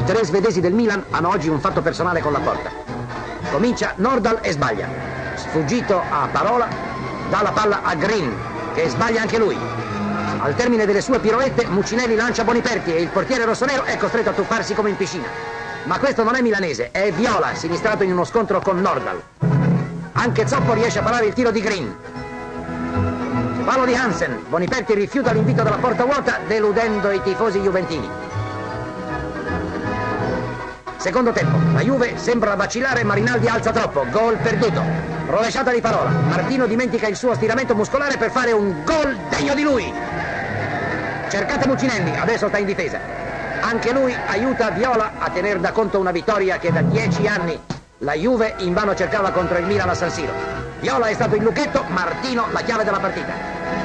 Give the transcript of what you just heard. I tre svedesi del Milan hanno oggi un fatto personale con la porta. Comincia Nordal e sbaglia. Sfuggito a Parola, dà la palla a Green, che sbaglia anche lui. Al termine delle sue piroette, Muccinelli lancia Boniperti e il portiere rossonero è costretto a tuffarsi come in piscina. Ma questo non è milanese, è Viola, sinistrato in uno scontro con Nordal. Anche Zoppo riesce a parare il tiro di Green. Palo di Hansen, Boniperti rifiuta l'invito della porta vuota, deludendo i tifosi juventini. Secondo tempo, la Juve sembra vacillare, Marinaldi alza troppo, gol perduto. Rovesciata di Parola, Martino dimentica il suo stiramento muscolare per fare un gol degno di lui. Cercate Muccinelli, adesso sta in difesa. Anche lui aiuta Viola a tener da conto una vittoria che da 10 anni la Juve invano cercava contro il Milan a San Siro. Viola è stato il lucchetto, Martino la chiave della partita.